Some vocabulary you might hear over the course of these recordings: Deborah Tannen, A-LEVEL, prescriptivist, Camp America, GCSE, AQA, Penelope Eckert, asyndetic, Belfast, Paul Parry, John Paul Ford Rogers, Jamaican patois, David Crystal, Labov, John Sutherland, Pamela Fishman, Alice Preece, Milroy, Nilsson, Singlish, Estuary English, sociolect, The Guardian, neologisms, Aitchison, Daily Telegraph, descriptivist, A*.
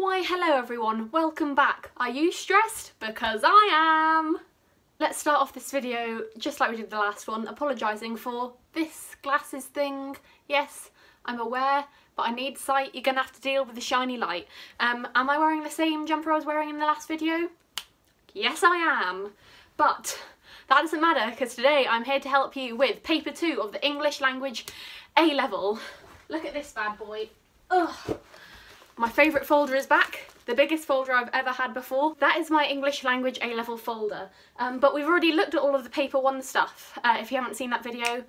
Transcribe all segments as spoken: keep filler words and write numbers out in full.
Why hello everyone, welcome back. Are you stressed? Because I am! Let's start off this video just like we did the last one, apologising for this glasses thing. Yes, I'm aware, but I need sight. You're gonna have to deal with the shiny light. Um, am I wearing the same jumper I was wearing in the last video? Yes I am, but that doesn't matter because today I'm here to help you with paper two of the English language A level. Look at this bad boy. Ugh. My favourite folder is back, the biggest folder I've ever had before. That is my English language A level folder, um, but we've already looked at all of the paper one stuff. Uh, if you haven't seen that video,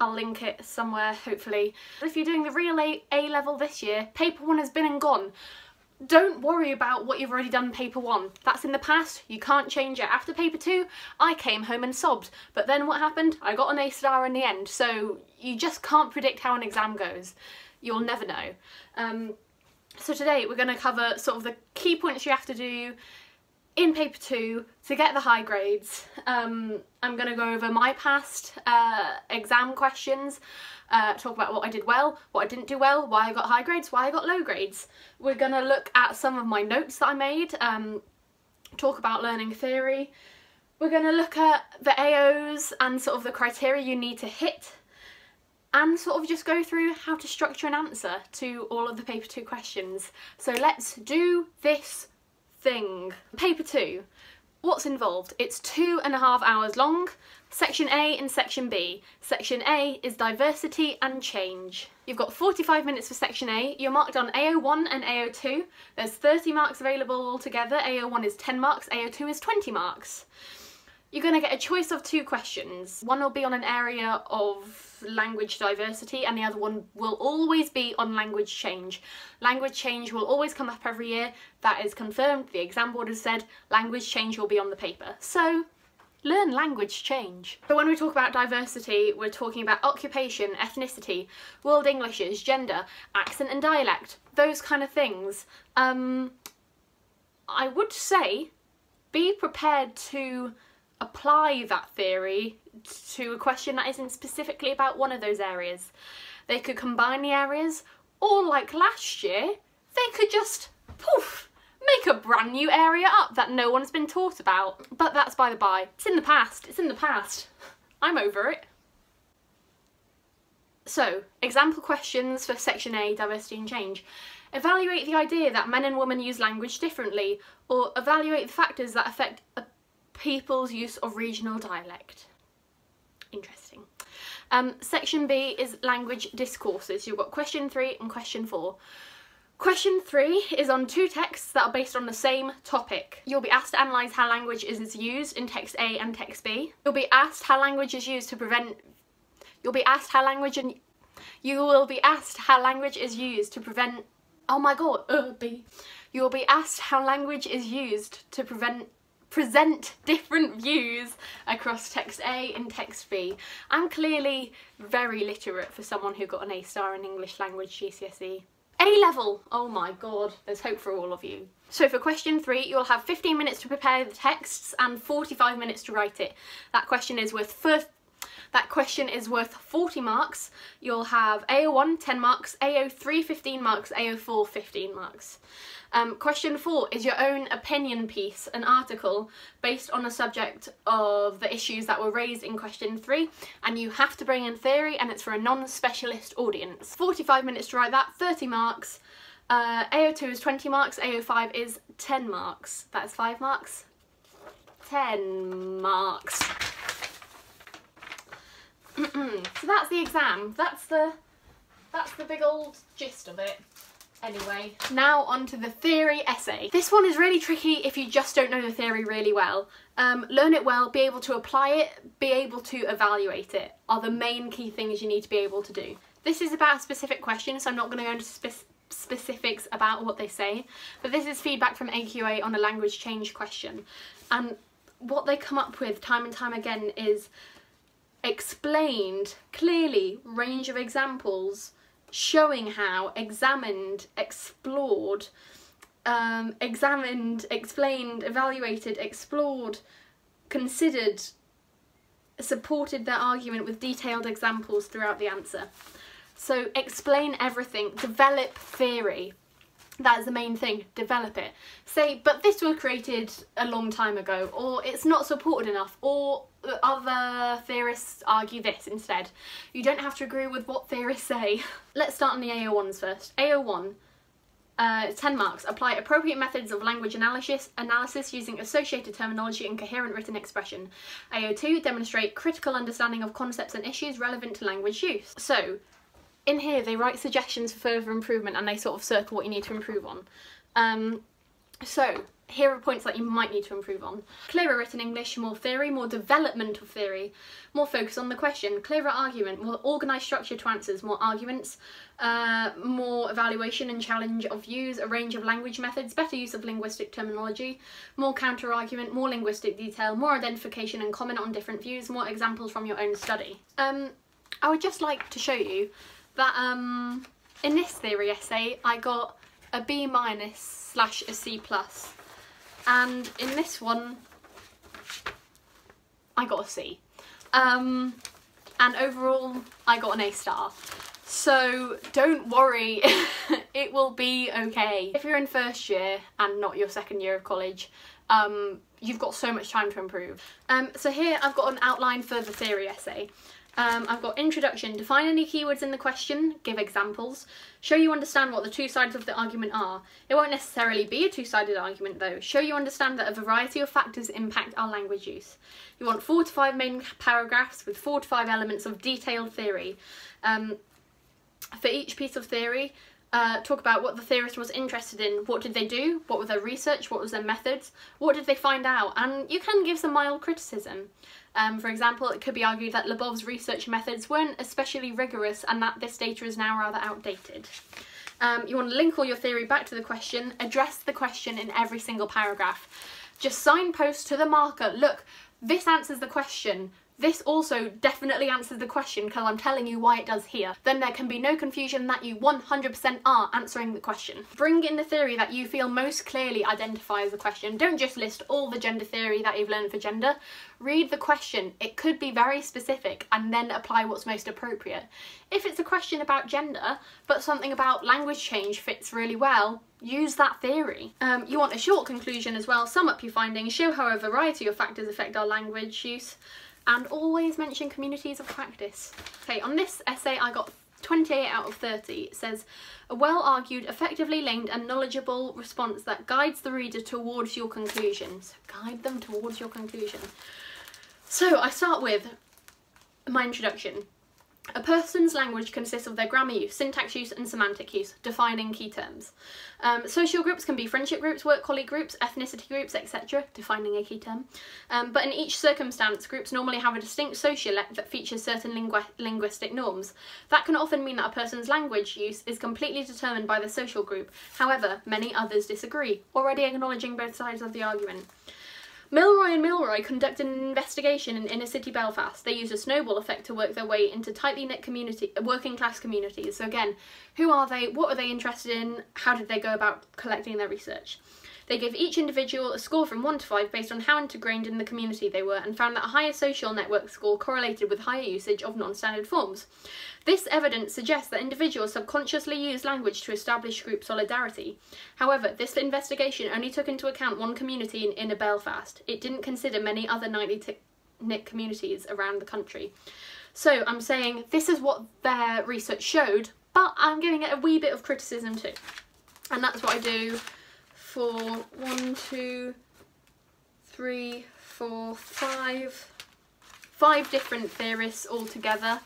I'll link it somewhere, hopefully. If you're doing the real A level this year, paper one has been and gone. Don't worry about what you've already done paper one. That's in the past, you can't change it. After paper two, I came home and sobbed, but then what happened? I got an A star in the end, so you just can't predict how an exam goes. You'll never know. Um, So today we're going to cover sort of the key points you have to do in paper two to get the high grades. Um, I'm going to go over my past uh, exam questions, uh, talk about what I did well, what I didn't do well, why I got high grades, why I got low grades. We're going to look at some of my notes that I made, um, talk about learning theory. We're going to look at the A Os and sort of the criteria you need to hit, and sort of just go through how to structure an answer to all of the paper two questions. So let's do this thing. Paper two, what's involved? It's two and a half hours long, section A and section B. Section A is diversity and change. You've got forty-five minutes for section A, you're marked on A O one and A O two. There's thirty marks available altogether, A O one is ten marks, A O two is twenty marks. You're going to get a choice of two questions. One will be on an area of language diversity and the other one will always be on language change. Language change will always come up every year. That is confirmed. The exam board has said language change will be on the paper. So learn language change. But when we talk about diversity, we're talking about occupation, ethnicity, world Englishes, gender, accent and dialect, those kind of things. Um, I would say be prepared to apply that theory to a question that isn't specifically about one of those areas. They could combine the areas, or like last year, they could just, poof, make a brand new area up that no one's been taught about. But that's by the by. It's in the past. It's in the past. I'm over it. So, example questions for section A, diversity and change. Evaluate the idea that men and women use language differently, or evaluate the factors that affect a people's use of regional dialect. Interesting. Um, section B is language discourses. You've got question three and question four. Question three is on two texts that are based on the same topic. You'll be asked to analyse how language is used in text A and text B. You'll be asked how language is used to prevent... You'll be asked how language and... You will be asked how language is used to prevent... Oh my god, uh, B. You will be asked how language is used to prevent... present different views across text A and text B. I'm clearly very literate for someone who got an A star in English language G C S E. A level! Oh my god, there's hope for all of you. So for question three, you'll have fifteen minutes to prepare the texts and forty-five minutes to write it. That question is worth first That question is worth forty marks. You'll have A O one ten marks, A O three fifteen marks, A O four fifteen marks. Um, question four is your own opinion piece, an article based on the subject of the issues that were raised in question three, and you have to bring in theory and it's for a non-specialist audience. forty-five minutes to write that, thirty marks. Uh, A O two is twenty marks, A O five is ten marks. That's five marks. ten marks. So that's the exam, that's the that's the big old gist of it. Anyway, now on to the theory essay. This one is really tricky if you just don't know the theory really well. Um, learn it well, be able to apply it, be able to evaluate it are the main key things you need to be able to do. This is about a specific question, so I'm not going to go into specific specifics about what they say, but this is feedback from A Q A on a language change question, and what they come up with time and time again is explained clearly, range of examples, showing how, examined, explored, um, examined, explained, evaluated, explored, considered, supported their argument with detailed examples throughout the answer. So explain everything, develop theory. That's the main thing, develop it. Say, but this was created a long time ago, or it's not supported enough, or other theorists argue this instead. You don't have to agree with what theorists say. Let's start on the A O ones first. A O one, uh, ten marks. Apply appropriate methods of language analysis, analysis using associated terminology and coherent written expression. A O two, demonstrate critical understanding of concepts and issues relevant to language use. So, in here they write suggestions for further improvement and they sort of circle what you need to improve on. Um, so, here are points that you might need to improve on. Clearer written English, more theory, more development of theory, more focus on the question, clearer argument, more organised structure to answers, more arguments, uh, more evaluation and challenge of views, a range of language methods, better use of linguistic terminology, more counter-argument, more linguistic detail, more identification and comment on different views, more examples from your own study. Um, I would just like to show you that um, in this theory essay I got a B minus slash a C plus, and in this one I got a C, um, and overall I got an A star. So don't worry, it will be okay. If you're in first year and not your second year of college, um, you've got so much time to improve. Um, so here I've got an outline for the theory essay. Um, I've got introduction, define any keywords in the question, give examples, show you understand what the two sides of the argument are. It won't necessarily be a two-sided argument though. Show you understand that a variety of factors impact our language use. You want four to five main paragraphs with four to five elements of detailed theory. Um, for each piece of theory, Uh, talk about what the theorist was interested in, what did they do, what were their research, what was their methods, what did they find out, and you can give some mild criticism. Um, for example, it could be argued that Labov's research methods weren't especially rigorous and that this data is now rather outdated. Um, you want to link all your theory back to the question, address the question in every single paragraph. Just signpost to the marker, look, this answers the question. This also definitely answers the question because I'm telling you why it does here. Then there can be no confusion that you one hundred percent are answering the question. Bring in the theory that you feel most clearly identifies the question. Don't just list all the gender theory that you've learned for gender. Read the question. It could be very specific, and then apply what's most appropriate. If it's a question about gender, but something about language change fits really well, use that theory. Um, you want a short conclusion as well. Sum up your findings. Show how a variety of factors affect our language use. And always mention communities of practice. Okay, on this essay I got twenty-eight out of thirty. It says, a well-argued, effectively linked and knowledgeable response that guides the reader towards your conclusions. Guide them towards your conclusion. So I start with my introduction. A person's language consists of their grammar use, syntax use and semantic use, defining key terms. Um, social groups can be friendship groups, work colleague groups, ethnicity groups, et cetera, defining a key term. Um, but in each circumstance, groups normally have a distinct sociolect that features certain lingu linguistic norms. That can often mean that a person's language use is completely determined by the social group. However, many others disagree, already acknowledging both sides of the argument. Milroy and Milroy conducted an investigation in inner-city Belfast. They used a snowball effect to work their way into tightly knit community, working-class communities. So again, who are they? What are they interested in? How did they go about collecting their research? They gave each individual a score from one to five based on how integrated in the community they were, and found that a higher social network score correlated with higher usage of non-standard forms. This evidence suggests that individuals subconsciously use language to establish group solidarity. However, this investigation only took into account one community in inner Belfast. It didn't consider many other tightly knit communities around the country. So I'm saying this is what their research showed, but I'm giving it a wee bit of criticism too. And that's what I do for one, two, three, four, five, five different theorists all together,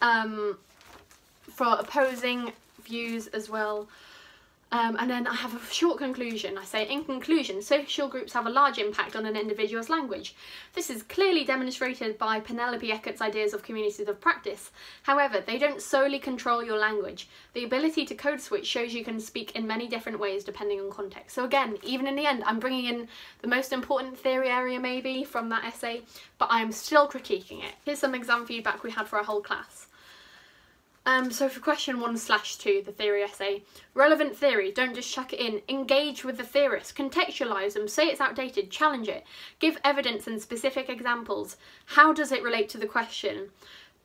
um, for opposing views as well. Um, and then I have a short conclusion. I say, in conclusion, social groups have a large impact on an individual's language. This is clearly demonstrated by Penelope Eckert's ideas of communities of practice. However, they don't solely control your language. The ability to code switch shows you can speak in many different ways depending on context. So again, even in the end, I'm bringing in the most important theory area maybe from that essay, but I'm still critiquing it. Here's some exam feedback we had for our whole class. Um, so for question one slash two, the theory essay, relevant theory, don't just chuck it in, engage with the theorist, contextualise them, say it's outdated, challenge it, give evidence and specific examples, how does it relate to the question,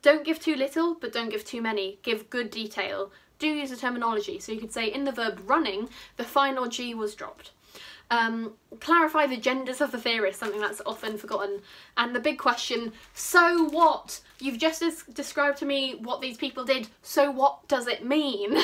don't give too little but don't give too many, give good detail, do use the terminology. So you could say in the verb running, the final G was dropped. Um, clarify the genders of the theorists, something that's often forgotten. And the big question, so what? You've just described to me what these people did, so what does it mean?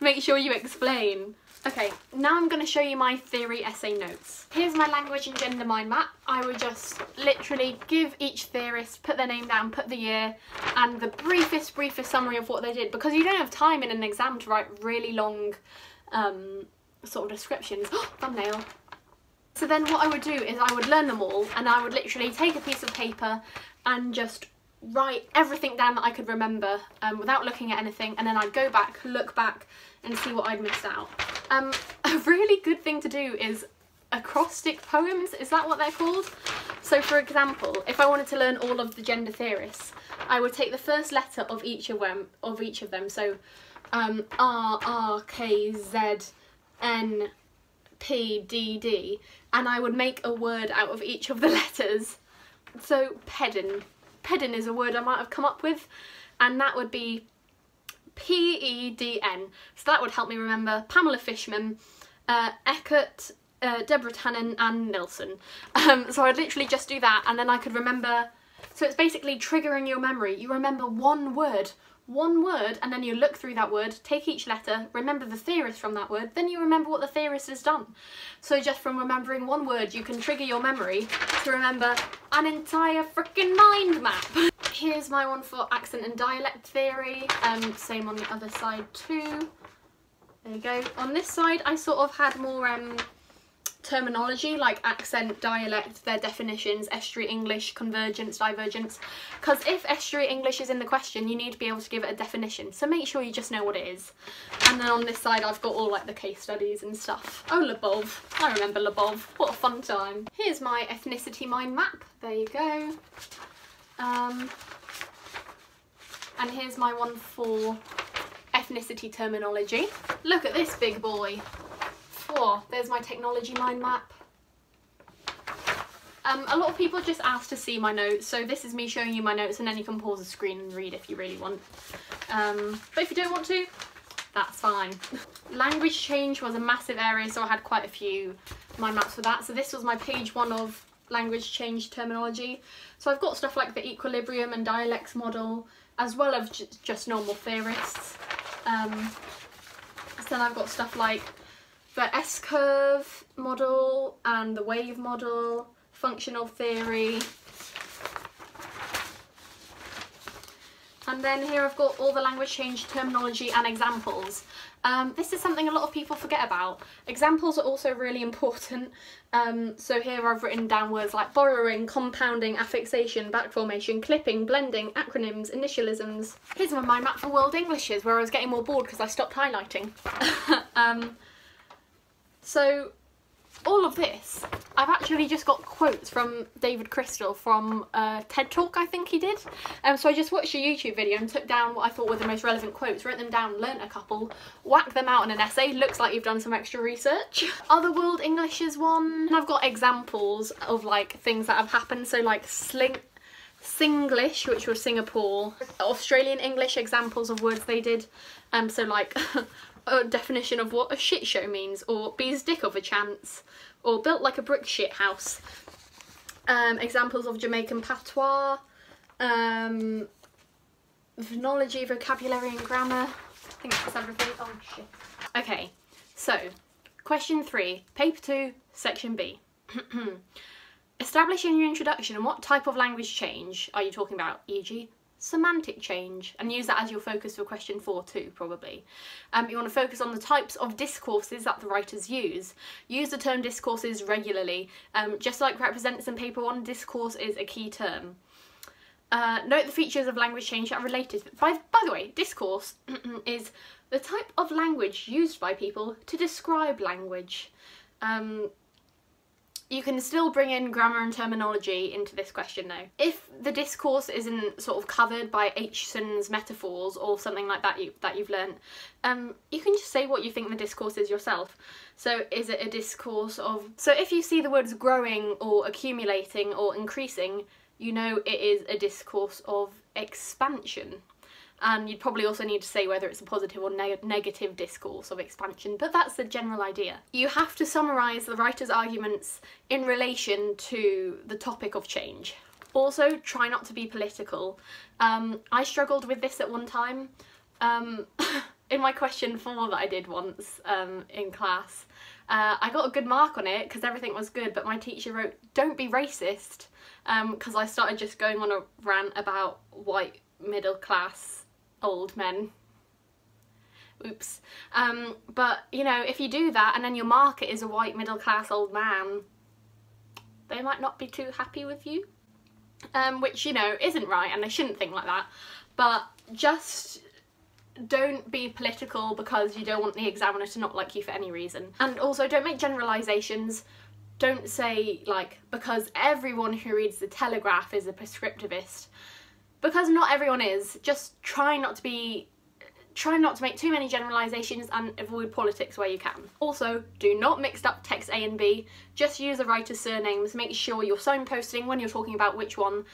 Make sure you explain. Okay, now I'm going to show you my theory essay notes. Here's my language and gender mind map. I would just literally give each theorist, put their name down, put the year, and the briefest, briefest summary of what they did, because you don't have time in an exam to write really long um, sort of descriptions. Thumbnail. So then what I would do is I would learn them all, and I would literally take a piece of paper and just write everything down that I could remember um, without looking at anything, and then I'd go back, look back, and see what I'd missed out. Um, a really good thing to do is acrostic poems, is that what they're called? So for example, if I wanted to learn all of the gender theorists, I would take the first letter of each of them, of each of them. So um, R, R, K, Z, N, P, D, D, and I would make a word out of each of the letters. So pedant. Pedant is a word I might have come up with, and that would be P E D N, so that would help me remember Pamela Fishman, uh, Eckert, uh, Deborah Tannen and Nilsson. Um, so I'd literally just do that, and then I could remember. So it's basically triggering your memory. You remember one word, one word, and then you look through that word, take each letter, remember the theorist from that word, then you remember what the theorist has done. So just from remembering one word, you can trigger your memory to remember an entire frickin' mind map. Here's my one for accent and dialect theory, um, same on the other side too. There you go. On this side I sort of had more um, terminology like accent, dialect, their definitions, estuary English, convergence, divergence, because if estuary English is in the question you need to be able to give it a definition, so make sure you just know what it is. And then on this side I've got all like the case studies and stuff. Oh, Labov, I remember Labov, what a fun time. Here's my ethnicity mind map, there you go. Um, and here's my one for ethnicity terminology. Look at this big boy. Whoa, there's my technology mind map. Um, a lot of people just ask to see my notes, so this is me showing you my notes, and then you can pause the screen and read if you really want. Um, but if you don't want to, that's fine. Language change was a massive area, so I had quite a few mind maps for that. So this was my page one of language change terminology. So I've got stuff like the equilibrium and dialects model, as well as just normal theorists. Um, so then I've got stuff like the S-curve model and the wave model, functional theory. And then here I've got all the language change terminology and examples. Um, this is something a lot of people forget about. Examples are also really important. Um, so here I've written down words like borrowing, compounding, affixation, back formation, clipping, blending, acronyms, initialisms. Here's my mind map for world Englishes, where I was getting more bored because I stopped highlighting. um, so all of this, I've actually just got quotes from David Crystal from a TED Talk I think he did. Um, so I just watched a YouTube video and took down what I thought were the most relevant quotes, wrote them down, learnt a couple, whacked them out in an essay. Looks like you've done some extra research. Other world English is one. And I've got examples of like things that have happened. So like sling, Singlish, which was Singapore, Australian English, examples of words they did. Um, so like a definition of what a shit show means, or bee's dick of a chance, or built like a brick shit house. Um, examples of Jamaican patois, um, phonology, vocabulary and grammar. I think that's everything. Oh shit. Okay, so question three, paper two, section B. Establishing your introduction and what type of language change are you talking about, for example semantic change, and use that as your focus for question four too, probably. Um, you want to focus on the types of discourses that the writers use. Use the term discourses regularly, um, just like represents in paper one, discourse is a key term. Uh, note the features of language change that are related. By, by the way, discourse is the type of language used by people to describe language. Um, You can still bring in grammar and terminology into this question though. If the discourse isn't sort of covered by Aitchison's metaphors or something like that you, that you've learnt, um, you can just say what you think the discourse is yourself. So is it a discourse of... So if you see the words growing or accumulating or increasing, you know it is a discourse of expansion. and you'd probably also need to say whether it's a positive or neg negative discourse of expansion, but that's the general idea. You have to summarise the writer's arguments in relation to the topic of change. Also, try not to be political. Um, I struggled with this at one time. Um, in my question four that I did once um, in class, uh, I got a good mark on it because everything was good, but my teacher wrote, "Don't be racist," because um, I started just going on a rant about white middle class old men. Oops. Um, but, you know, if you do that and then your marker is a white middle class old man, they might not be too happy with you, um, which, you know, isn't right and they shouldn't think like that. But just don't be political because you don't want the examiner to not like you for any reason. And also don't make generalisations. Don't say, like, because everyone who reads The Telegraph is a prescriptivist, because not everyone is. Just try not to be, try not to make too many generalisations and avoid politics where you can. Also, do not mix up text A and B. Just use the writer's surnames. Make sure you're signposting when you're talking about which one,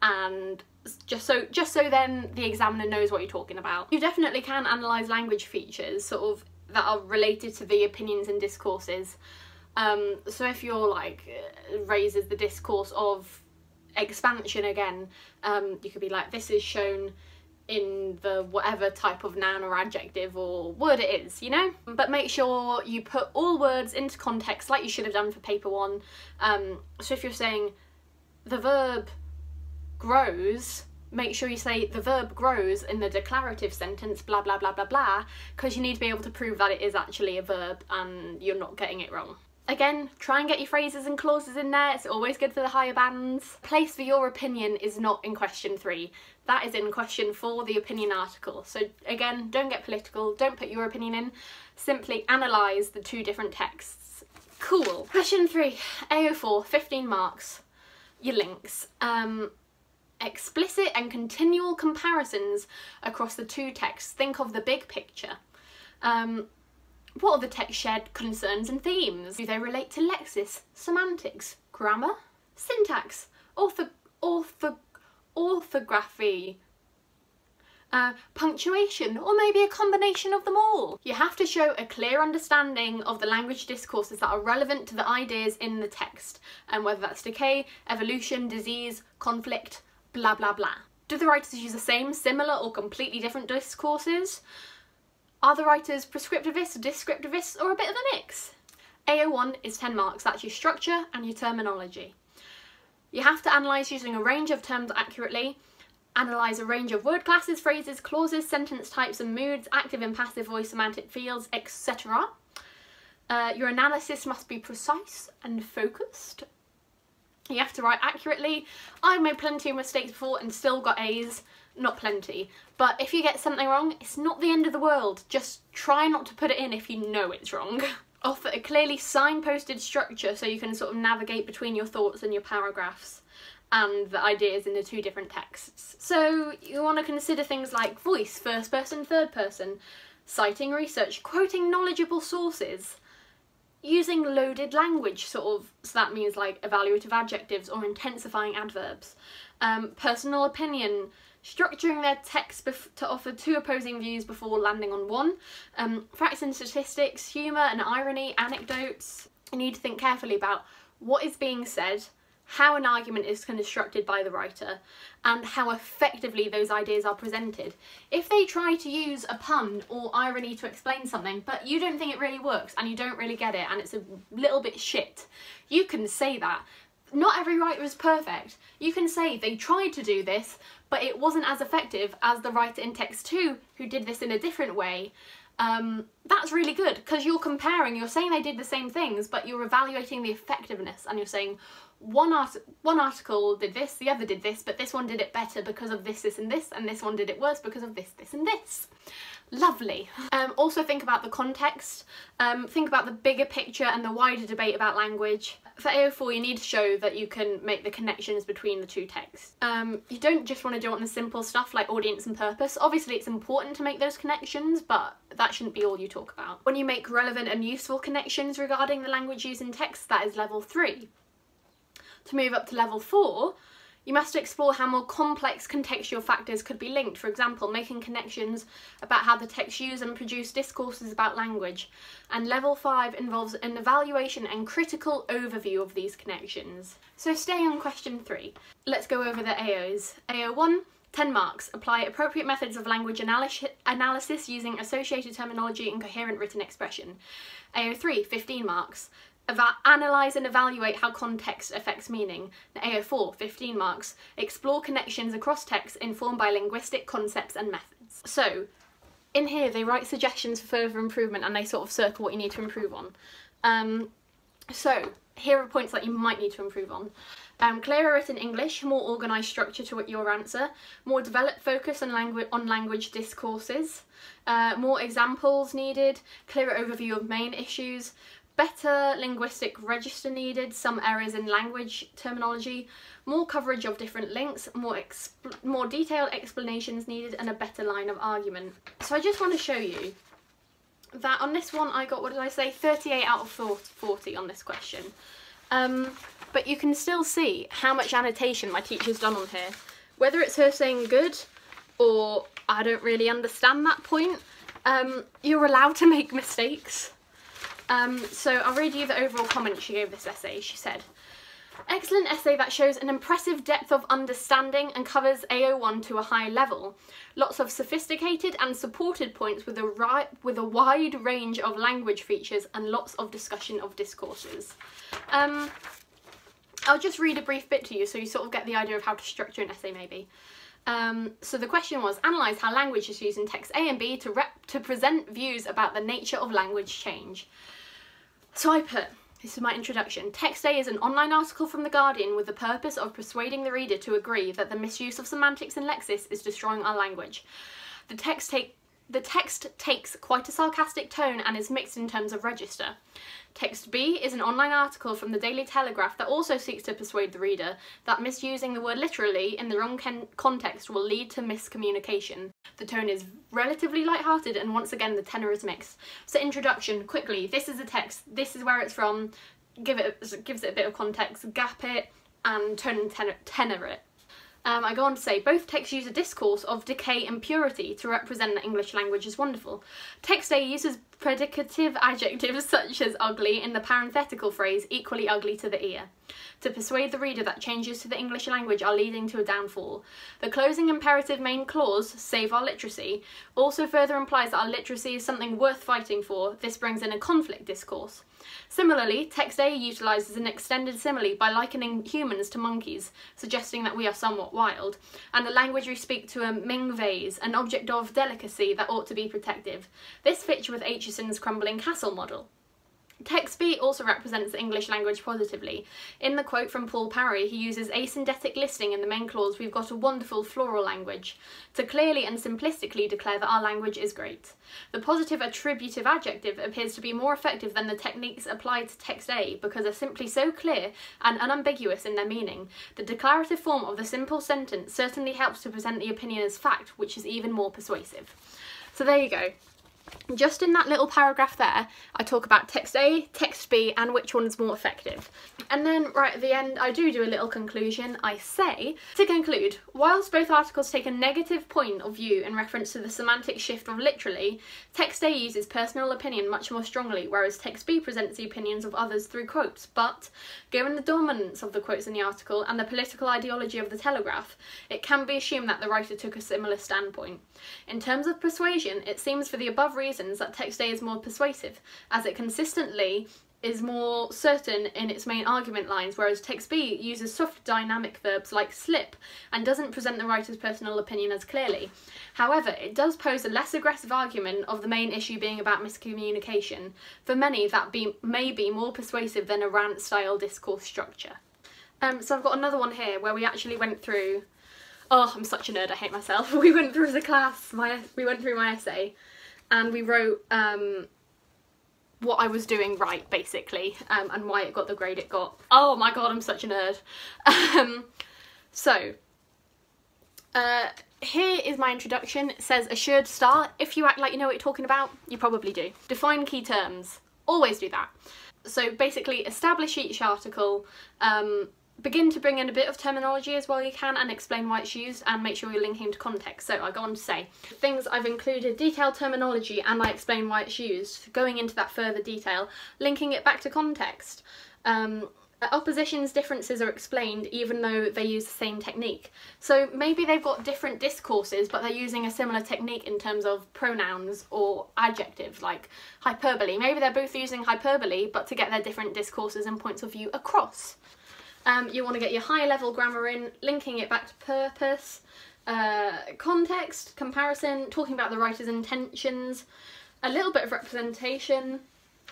and just so just so then the examiner knows what you're talking about. You definitely can analyse language features sort of that are related to the opinions and discourses. Um, so if you're like raises the discourse of expansion again, um, you could be like, this is shown in the whatever type of noun or adjective or word it is, you know? But make sure you put all words into context like you should have done for paper one. Um, so if you're saying the verb grows, make sure you say the verb grows in the declarative sentence, blah blah blah blah blah, because you need to be able to prove that it is actually a verb and you're not getting it wrong. Again, try and get your phrases and clauses in there, it's always good for the higher bands. Place for your opinion is not in question three, that is in question four, the opinion article. So again, don't get political, don't put your opinion in, simply analyse the two different texts. Cool. Question three, A oh four, fifteen marks, your links. Um, Explicit and continual comparisons across the two texts. Think of the big picture. Um, what are the text shared concerns and themes? Do they relate to lexis, semantics, grammar, syntax, ortho, ortho, orthography, uh, punctuation, or maybe a combination of them all? You have to show a clear understanding of the language discourses that are relevant to the ideas in the text, and whether that's decay, evolution, disease, conflict, blah blah blah. Do the writers use the same, similar, or completely different discourses? Are the writers prescriptivists, descriptivists, or a bit of a mix? A oh one is ten marks, that's your structure and your terminology. You have to analyse using a range of terms accurately, analyse a range of word classes, phrases, clauses, sentence types and moods, active and passive voice, semantic fields, et cetera. Uh, your analysis must be precise and focused. You have to write accurately. I've made plenty of mistakes before and still got A's. Not plenty. But if you get something wrong, it's not the end of the world. Just try not to put it in if you know it's wrong. Offer a clearly signposted structure so you can sort of navigate between your thoughts and your paragraphs and the ideas in the two different texts. So you want to consider things like voice, first person, third person, citing research, quoting knowledgeable sources, using loaded language, sort of, so that means like evaluative adjectives or intensifying adverbs, um, personal opinion, structuring their text to offer two opposing views before landing on one, um, facts and statistics, humour and irony, anecdotes. You need to think carefully about what is being said, how an argument is constructed by the writer, and how effectively those ideas are presented. If they try to use a pun or irony to explain something, but you don't think it really works and you don't really get it and it's a little bit shit, you can say that. Not every writer is perfect. You can say they tried to do this, but it wasn't as effective as the writer in text two who did this in a different way. Um, that's really good, because you're comparing, you're saying they did the same things, but you're evaluating the effectiveness and you're saying one art one article did this, the other did this, but this one did it better because of this, this and this, and this one did it worse because of this, this and this. Lovely. Um, also think about the context, um, think about the bigger picture and the wider debate about language. For A oh four you need to show that you can make the connections between the two texts. Um, you don't just want to do it on the simple stuff like audience and purpose. Obviously it's important to make those connections, but that shouldn't be all you talk about. When you make relevant and useful connections regarding the language used in text, that is level three. To move up to level four, You must explore how more complex contextual factors could be linked, for example, making connections about how the texts use and produce discourses about language. And level five involves an evaluation and critical overview of these connections. So staying on question three, let's go over the A Os. A O one, ten marks. Apply appropriate methods of language analy analysis using associated terminology and coherent written expression. A O three, fifteen marks. Eva analyse and evaluate how context affects meaning. A O four, fifteen marks. Explore connections across texts informed by linguistic concepts and methods. So, in here they write suggestions for further improvement and they sort of circle what you need to improve on. Um, so, here are points that you might need to improve on. Um, clearer written English, more organised structure to your answer, more developed focus on, langu on language discourses, uh, more examples needed, clearer overview of main issues, better linguistic register needed, some errors in language terminology, more coverage of different links, more, exp more detailed explanations needed, and a better line of argument. So I just want to show you that on this one I got, what did I say, thirty-eight out of forty on this question. Um, but you can still see how much annotation my teacher's done on here. Whether it's her saying good or I don't really understand that point, um, you're allowed to make mistakes. Um, so I'll read you the overall comment she gave this essay. She said, excellent essay that shows an impressive depth of understanding and covers A O one to a high level. Lots of sophisticated and supported points with a, ri with a wide range of language features and lots of discussion of discourses. Um, I'll just read a brief bit to you so you sort of get the idea of how to structure an essay maybe. Um, so the question was, analyse how language is used in texts A and B to, rep to present views about the nature of language change. So I put, this is my introduction. Text A is an online article from The Guardian with the purpose of persuading the reader to agree that the misuse of semantics and lexis is destroying our language. The text take The text takes quite a sarcastic tone and is mixed in terms of register. Text B is an online article from the Daily Telegraph that also seeks to persuade the reader that misusing the word literally in the wrong context will lead to miscommunication. The tone is relatively light-hearted and once again the tenor is mixed. So introduction, quickly, this is the text, this is where it's from, give it, gives it a bit of context, gap it and tone and tenor, tenor it. Um, I go on to say, both texts use a discourse of decay and purity to represent that English language is wonderful. Text A uses predicative adjectives such as ugly in the parenthetical phrase, equally ugly to the ear, to persuade the reader that changes to the English language are leading to a downfall. The closing imperative main clause, save our literacy, also further implies that our literacy is something worth fighting for. This brings in a conflict discourse. Similarly, text A utilises an extended simile by likening humans to monkeys, suggesting that we are somewhat wild, and the language we speak to a ming vase, an object of delicacy that ought to be protective. This fits with Aitchison's crumbling castle model. Text B also represents the English language positively. In the quote from Paul Parry, he uses asyndetic listing in the main clause, we've got a wonderful floral language, to clearly and simplistically declare that our language is great. The positive attributive adjective appears to be more effective than the techniques applied to text A because they're simply so clear and unambiguous in their meaning. The declarative form of the simple sentence certainly helps to present the opinion as fact, which is even more persuasive. So there you go. Just in that little paragraph there, I talk about text A, text B, and which one's more effective. And then right at the end, I do do a little conclusion. I say, to conclude, whilst both articles take a negative point of view in reference to the semantic shift of literally, text A uses personal opinion much more strongly, whereas text B presents the opinions of others through quotes. But given the dominance of the quotes in the article and the political ideology of the Telegraph, it can be assumed that the writer took a similar standpoint. In terms of persuasion, it seems for the above reasons that text A is more persuasive, as it consistently is more certain in its main argument lines, whereas text B uses soft dynamic verbs like slip and doesn't present the writer's personal opinion as clearly. However, it does pose a less aggressive argument of the main issue being about miscommunication. For many, that be, may be more persuasive than a rant-style discourse structure. Um, so I've got another one here where we actually went through... Oh, I'm such a nerd, I hate myself. We went through as a class, my, we went through my essay. And we wrote um, what I was doing right, basically, um, and why it got the grade it got. Oh my god, I'm such a nerd. um, so, uh, here is my introduction. It says, assured start. If you act like you know what you're talking about, you probably do. Define key terms. Always do that. So basically, establish each article, um, begin to bring in a bit of terminology as well you can, and explain why it's used, and make sure you're linking to context. So I go on to say, things I've included detailed terminology and I explain why it's used, going into that further detail, linking it back to context. Um, oppositions, differences are explained even though they use the same technique. So maybe they've got different discourses but they're using a similar technique in terms of pronouns or adjectives, like hyperbole. Maybe they're both using hyperbole but to get their different discourses and points of view across. Um, you want to get your high level grammar in, linking it back to purpose, uh, context, comparison, talking about the writer's intentions, a little bit of representation,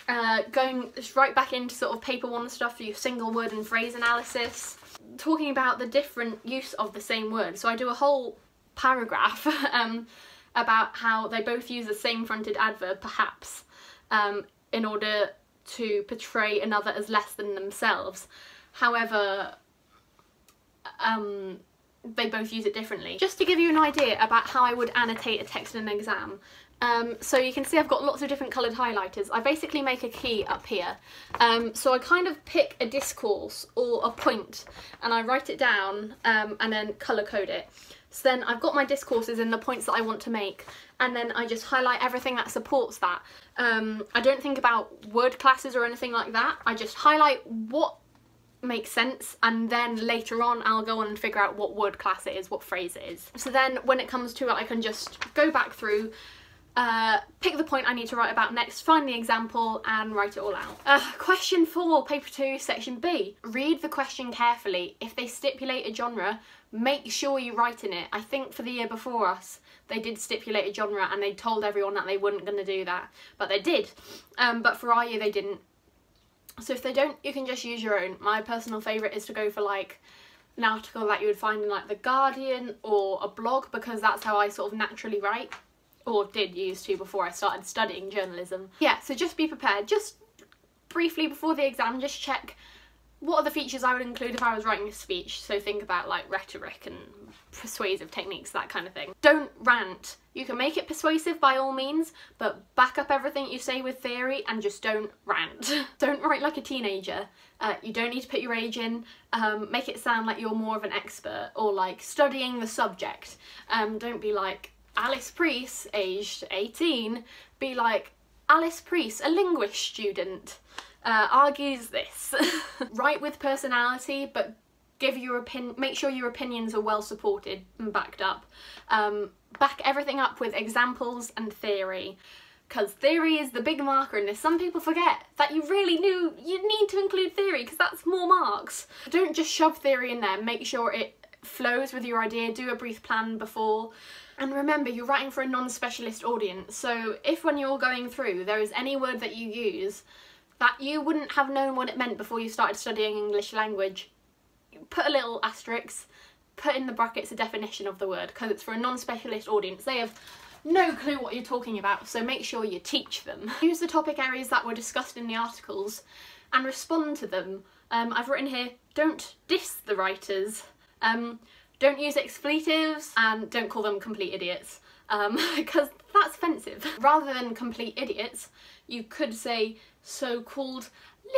uh, going right back into sort of paper one stuff for your single word and phrase analysis, talking about the different use of the same word. So I do a whole paragraph um, about how they both use the same fronted adverb, perhaps, um, in order to portray another as less than themselves. However, um, they both use it differently. Just to give you an idea about how I would annotate a text in an exam. Um, so you can see I've got lots of different coloured highlighters. I basically make a key up here. Um, so I kind of pick a discourse or a point and I write it down um, and then colour code it. So then I've got my discourses and the points that I want to make, and then I just highlight everything that supports that. Um, I don't think about word classes or anything like that. I just highlight what makes sense, and then later on I'll go on and figure out what word class it is, what phrase it is. So then when it comes to it, I can just go back through, uh, pick the point I need to write about next, find the example and write it all out. Uh, question four, paper two, section B. Read the question carefully. If they stipulate a genre, make sure you write in it. I think for the year before us, they did stipulate a genre and they told everyone that they weren't going to do that, but they did. Um, but for our year they didn't. So if they don't, you can just use your own. My personal favourite is to go for like an article that you would find in like The Guardian or a blog, because that's how I sort of naturally write, or did used to before I started studying journalism. Yeah, so just be prepared. Just briefly before the exam, just check what are the features I would include if I was writing a speech. So think about like rhetoric and persuasive techniques, that kind of thing. Don't rant. You can make it persuasive by all means, but back up everything you say with theory and just don't rant. Don't write like a teenager. Uh, you don't need to put your age in. Um, make it sound like you're more of an expert or like studying the subject. Um, don't be like Alice Preece, aged eighteen. Be like Alice Preece, a linguist student, uh, argues this. Write with personality, but give your opin- make sure your opinions are well supported and backed up. Um, back everything up with examples and theory, because theory is the big marker in this. Some people forget that you really knew you need to include theory because that's more marks. Don't just shove theory in there, make sure it flows with your idea, do a brief plan before. And remember, you're writing for a non-specialist audience, so if when you're going through there is any word that you use that you wouldn't have known what it meant before you started studying English language, put a little asterisk, put in the brackets a definition of the word, because it's for a non-specialist audience. They have no clue what you're talking about, so make sure you teach them. Use the topic areas that were discussed in the articles and respond to them. Um, I've written here, don't diss the writers, um, don't use expletives, and don't call them complete idiots, um, because that's offensive. Rather than complete idiots, you could say so-called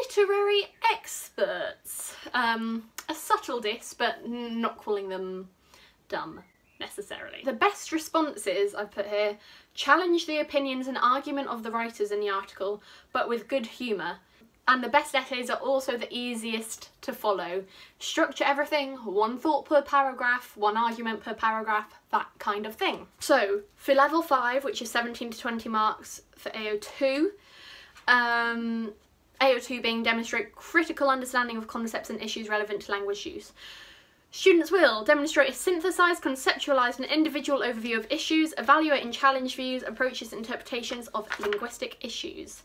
literary experts. Um, a subtle diss, but not calling them dumb necessarily. The best responses I've put here, challenge the opinions and argument of the writers in the article, but with good humour. And the best essays are also the easiest to follow. Structure everything, one thought per paragraph, one argument per paragraph, that kind of thing. So for level five, which is seventeen to twenty marks for A O two, um, A O two being demonstrate critical understanding of concepts and issues relevant to language use. Students will demonstrate a synthesised, conceptualised and individual overview of issues, evaluate and challenge views, approaches, interpretations of linguistic issues.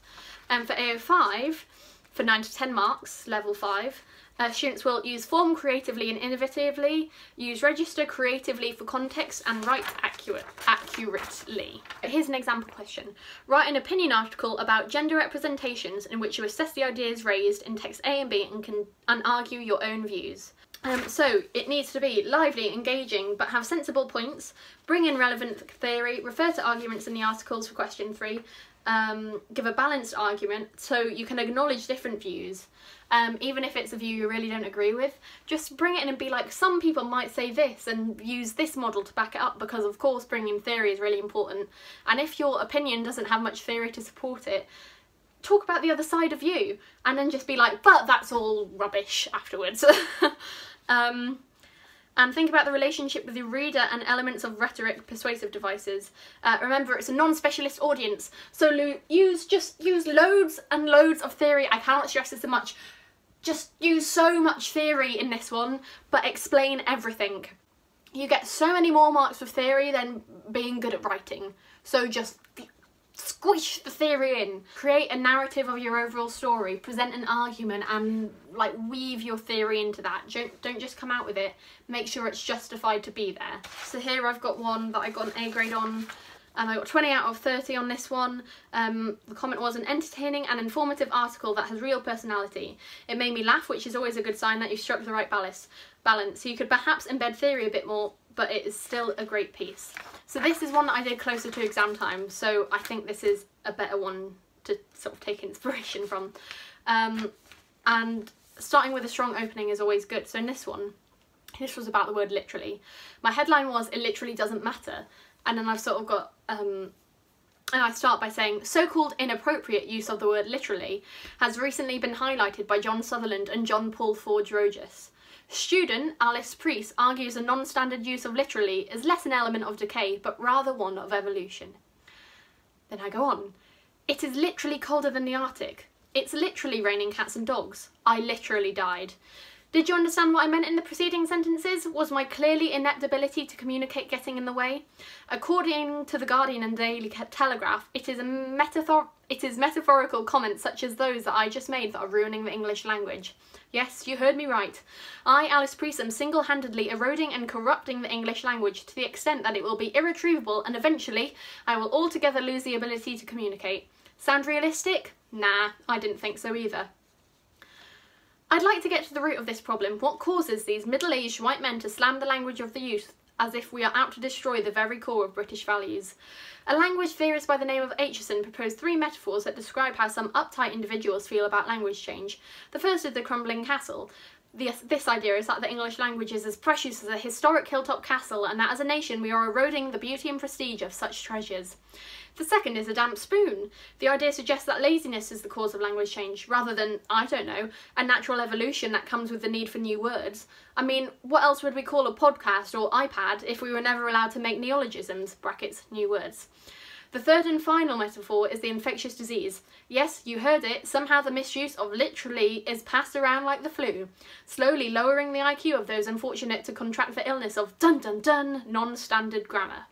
And for A O five, for nine to ten marks, level five, uh, students will use form creatively and innovatively, use register creatively for context, and write accurate, accurately. Here's an example question. Write an opinion article about gender representations in which you assess the ideas raised in text A and B and can and argue your own views. Um, so it needs to be lively, engaging, but have sensible points, bring in relevant theory, refer to arguments in the articles for question three, um, give a balanced argument so you can acknowledge different views. Um, even if it's a view you really don't agree with, just bring it in and be like, some people might say this and use this model to back it up, because of course bringing theory is really important. And if your opinion doesn't have much theory to support it, talk about the other side of you and then just be like, but that's all rubbish afterwards. um, and think about the relationship with your reader and elements of rhetoric persuasive devices. Uh, remember, it's a non-specialist audience, so use just use loads and loads of theory. I cannot stress this so much. Just use so much theory in this one, but explain everything. You get so many more marks for theory than being good at writing, so just squish the theory in. Create a narrative of your overall story, present an argument and like weave your theory into that. Don't, don't just come out with it, make sure it's justified to be there. So here I've got one that I got an A grade on. Um, I got twenty out of thirty on this one. Um, the comment was an entertaining and informative article that has real personality. It made me laugh, which is always a good sign that you struck the right balance. Balance. You could perhaps embed theory a bit more, but it is still a great piece. So this is one that I did closer to exam time, so I think this is a better one to sort of take inspiration from. Um, and starting with a strong opening is always good. So in this one, this was about the word literally. My headline was, it literally doesn't matter. And then I've sort of got, um, and I start by saying, so-called inappropriate use of the word literally has recently been highlighted by John Sutherland and John Paul Ford Rogers. Student Alice Preece argues a non-standard use of literally is less an element of decay, but rather one of evolution. Then I go on. It is literally colder than the Arctic. It's literally raining cats and dogs. I literally died. Did you understand what I meant in the preceding sentences? Was my clearly inept ability to communicate getting in the way? According to The Guardian and Daily Telegraph, it is, a metaphor it is metaphorical comments such as those that I just made that are ruining the English language. Yes, you heard me right. I, Alice Preece, am single-handedly eroding and corrupting the English language to the extent that it will be irretrievable and eventually I will altogether lose the ability to communicate. Sound realistic? Nah, I didn't think so either. I'd like to get to the root of this problem. What causes these middle-aged white men to slam the language of the youth as if we are out to destroy the very core of British values? A language theorist by the name of Aitchison proposed three metaphors that describe how some uptight individuals feel about language change. The first is the crumbling castle. This, this idea is that the English language is as precious as a historic hilltop castle and that as a nation we are eroding the beauty and prestige of such treasures. The second is a damp spoon. The idea suggests that laziness is the cause of language change, rather than, I don't know, a natural evolution that comes with the need for new words. I mean, what else would we call a podcast or iPad if we were never allowed to make neologisms, brackets, new words? The third and final metaphor is the infectious disease. Yes, you heard it, somehow the misuse of literally is passed around like the flu, slowly lowering the I Q of those unfortunate to contract the illness of dun-dun-dun non-standard grammar.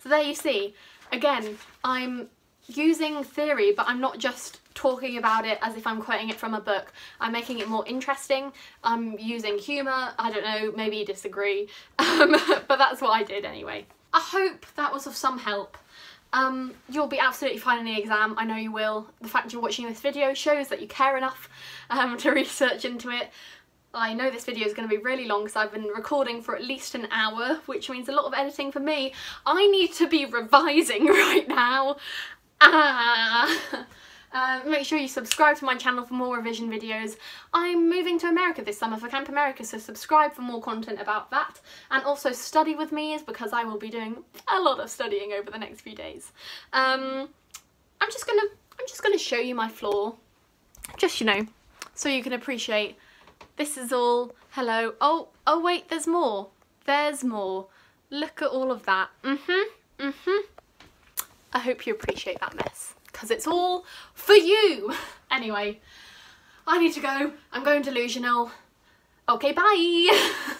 So there you see. Again, I'm using theory, but I'm not just talking about it as if I'm quoting it from a book. I'm making it more interesting. I'm using humour. I don't know, maybe you disagree, um, but that's what I did anyway. I hope that was of some help. Um, you'll be absolutely fine in the exam, I know you will. The fact you're watching this video shows that you care enough um, to research into it. I know this video is going to be really long because I've been recording for at least an hour, which means a lot of editing for me. I need to be revising right now. Ah. Uh, make sure you subscribe to my channel for more revision videos. I'm moving to America this summer for Camp America, so subscribe for more content about that. And also study with me, is because I will be doing a lot of studying over the next few days. Um, I'm just gonna, I'm just gonna show you my floor, just, you know, so you can appreciate. This is all, hello, oh, oh wait, there's more, there's more. Look at all of that, mm-hmm, mm-hmm. I hope you appreciate that mess, because it's all for you. Anyway, I need to go, I'm going delusional. Okay, bye.